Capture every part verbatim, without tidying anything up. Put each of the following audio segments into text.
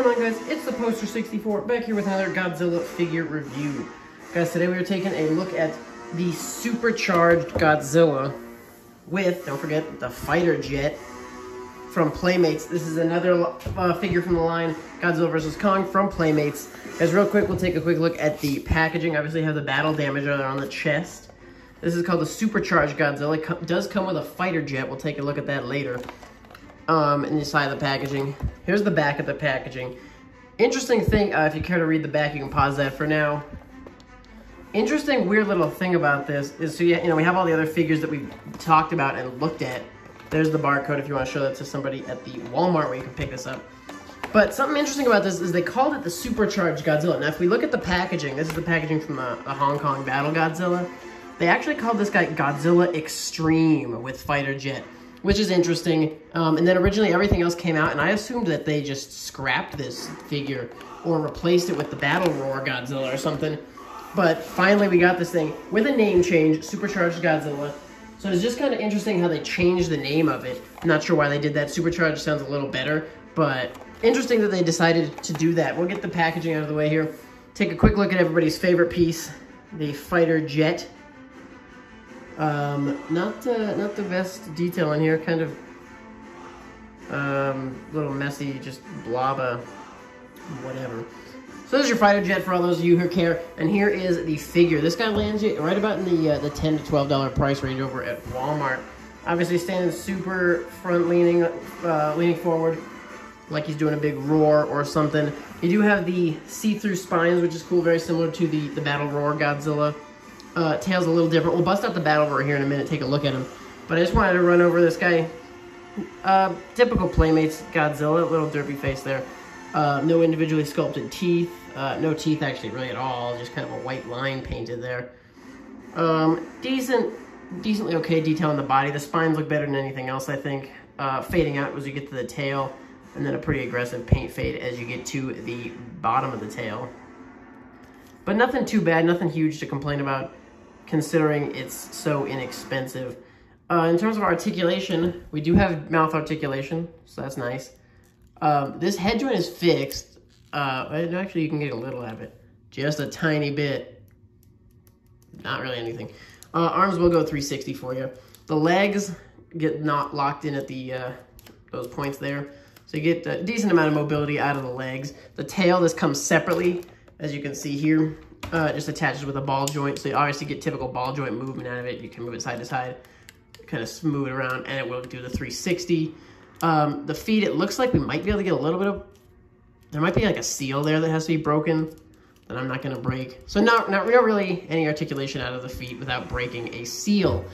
going on, guys? It's the Poster sixty-four back here with another Godzilla figure review. Guys, today we are taking a look at the Supercharged Godzilla with, don't forget, the fighter jet from Playmates. This is another uh, figure from the line, Godzilla versus. Kong from Playmates. Guys, real quick, we'll take a quick look at the packaging. Obviously, you have the battle damage on the chest. This is called the Supercharged Godzilla. It co does come with a fighter jet. We'll take a look at that later. Um, and inside the packaging. Here's the back of the packaging. Interesting thing, uh, if you care to read the back, you can pause that for now. Interesting, weird little thing about this is, so yeah, you know, we have all the other figures that we've talked about and looked at. There's the barcode if you want to show that to somebody at the Walmart where you can pick this up. But something interesting about this is they called it the Supercharged Godzilla. Now, if we look at the packaging, this is the packaging from the, the Hong Kong Battle Godzilla. They actually called this guy Godzilla Extreme with fighter jet, which is interesting. Um, and then originally everything else came out, and I assumed that they just scrapped this figure or replaced it with the Battle Roar Godzilla or something. But finally we got this thing with a name change, Supercharged Godzilla. So it's just kind of interesting how they changed the name of it. I'm not sure why they did that. Supercharged sounds a little better, but interesting that they decided to do that. We'll get the packaging out of the way here. Take a quick look at everybody's favorite piece, the fighter jet. Um, not, uh, not the best detail in here, kind of, um, little messy, just blob of whatever. So there's your fighter jet for all those of you who care, and here is the figure. This guy lands you right about in the, uh, the ten to twelve dollar price range over at Walmart. Obviously standing super front leaning, uh, leaning forward, like he's doing a big roar or something. You do have the see-through spines, which is cool, very similar to the, the Battle Roar Godzilla. Uh, tail's a little different. We'll bust out the Battle Roar here in a minute, take a look at him. But I just wanted to run over this guy. Uh, typical Playmates Godzilla, little derpy face there. Uh, no individually sculpted teeth. Uh, no teeth actually really at all, just kind of a white line painted there. Um, decent, decently okay detail in the body. The spines look better than anything else, I think. Uh, fading out as you get to the tail, and then a pretty aggressive paint fade as you get to the bottom of the tail. But nothing too bad, nothing huge to complain about, considering it's so inexpensive. Uh, in terms of articulation, we do have mouth articulation, so that's nice. Um, this head joint is fixed. Uh, actually, you can get a little out of it. Just a tiny bit. Not really anything. Uh, arms will go three sixty for you. The legs get not locked in at the uh, those points there. So you get a decent amount of mobility out of the legs. The tail, this comes separately, as you can see here. Uh, it just attaches with a ball joint, so you obviously get typical ball joint movement out of it. You can move it side to side, kind of smooth it around, and it will do the three sixty. Um, the feet, it looks like we might be able to get a little bit of, there might be like a seal there that has to be broken that I'm not gonna break. So not, not really any articulation out of the feet without breaking a seal.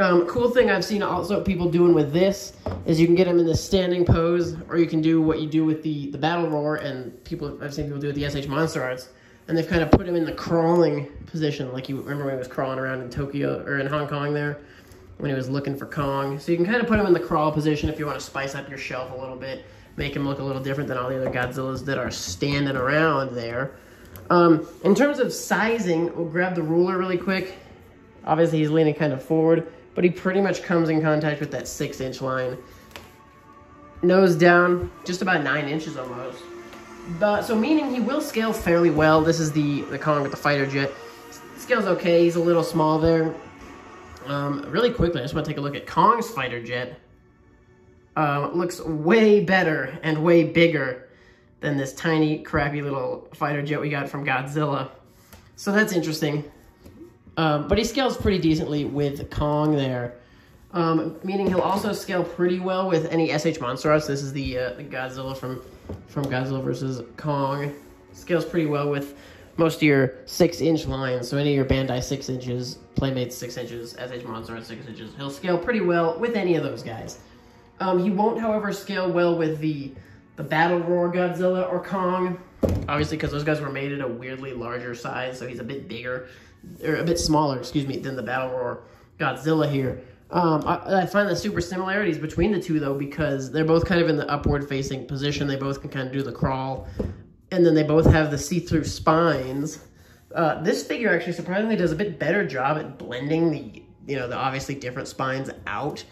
Um, cool thing I've seen also people doing with this is you can get them in the standing pose, or you can do what you do with the, the Battle Roar, and people I've seen people do with the S H Monster Arts, and they've kind of put him in the crawling position, like you remember when he was crawling around in Tokyo, or in Hong Kong there, when he was looking for Kong. So you can kind of put him in the crawl position if you want to spice up your shelf a little bit, make him look a little different than all the other Godzillas that are standing around there. Um, in terms of sizing, we'll grab the ruler really quick. Obviously he's leaning kind of forward, but he pretty much comes in contact with that six inch line. Nose down, just about nine inches almost. But, so meaning he will scale fairly well. This is the, the Kong with the fighter jet. Scales okay, he's a little small there. Um, really quickly, I just wanna take a look at Kong's fighter jet. Um, looks way better and way bigger than this tiny, crappy little fighter jet we got from Godzilla. So that's interesting. Um, but he scales pretty decently with Kong there, um, meaning he'll also scale pretty well with any S H Monster Arts. This is the, uh, the Godzilla from, from Godzilla versus. Kong. Scales pretty well with most of your six inch lines, so any of your Bandai six inches, Playmates six inches, S H Monster Arts six inches. He'll scale pretty well with any of those guys. Um, he won't, however, scale well with the, the Battle Roar Godzilla or Kong, obviously, because those guys were made at a weirdly larger size, so he's a bit bigger, or a bit smaller, excuse me, than the Battle Roar Godzilla here. Um, I, I find the super similarities between the two, though, because they're both kind of in the upward-facing position. They both can kind of do the crawl, and then they both have the see-through spines. Uh, this figure actually surprisingly does a bit better job at blending the, you know, the obviously different spines out.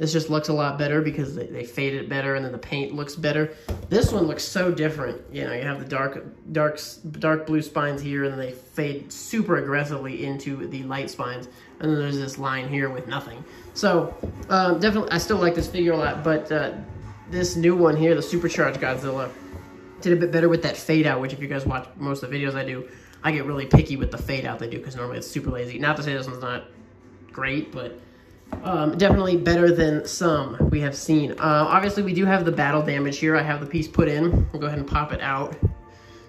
This just looks a lot better because they, they fade it better, and then the paint looks better. This one looks so different. You know, you have the dark, dark, dark blue spines here, and they fade super aggressively into the light spines. And then there's this line here with nothing. So um, definitely, I still like this figure a lot, but uh, this new one here, the Supercharged Godzilla, did a bit better with that fade out, which if you guys watch most of the videos I do, I get really picky with the fade out they do because normally it's super lazy. Not to say this one's not great, but um, definitely better than some we have seen. Uh, obviously, we do have the battle damage here. I have the piece put in. We'll go ahead and pop it out.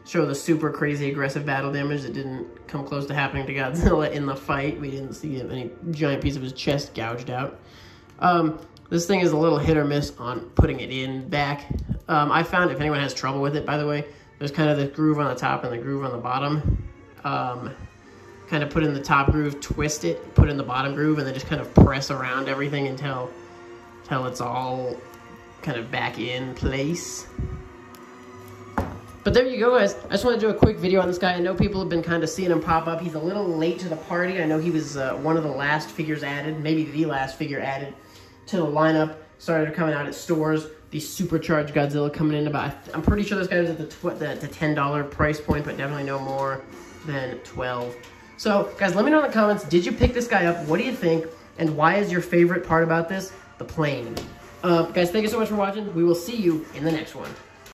Show the super crazy aggressive battle damage that didn't come close to happening to Godzilla in the fight. We didn't see any giant piece of his chest gouged out. Um, this thing is a little hit or miss on putting it in back. Um, I found, if anyone has trouble with it, by the way, there's kind of the groove on the top and the groove on the bottom. Um, kind of put in the top groove, twist it, put in the bottom groove, and then just kind of press around everything until, until it's all kind of back in place. But there you go, guys. I just want to do a quick video on this guy. I know people have been kind of seeing him pop up. He's a little late to the party. I know he was uh, one of the last figures added, maybe the last figure added to the lineup. Started coming out at stores. The Supercharged Godzilla coming in about, I'm pretty sure this guy was at the, tw the, the ten dollar price point, but definitely no more than twelve dollars. So, guys, let me know in the comments, did you pick this guy up? What do you think? And why is your favorite part about this the plane? Uh, guys, thank you so much for watching. We will see you in the next one.